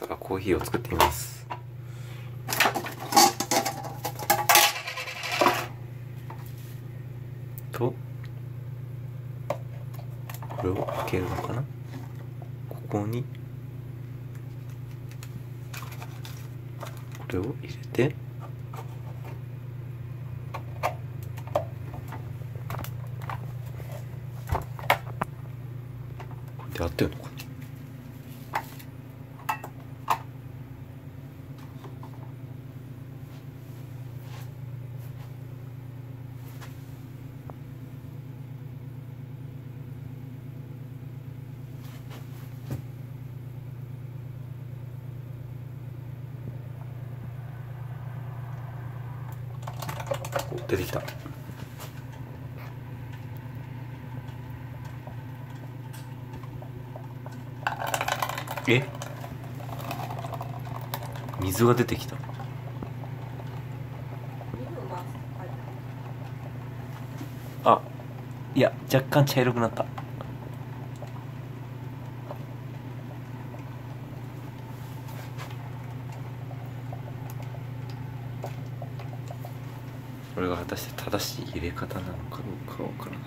さらコーヒーを作ってみます。とこれをかけるのかな。ここにこれを入れて、やってるのかな。出てきた。え、水が出てきた。あ、いや、若干茶色くなった。これが果たして正しい入れ方なのかどうかわからない。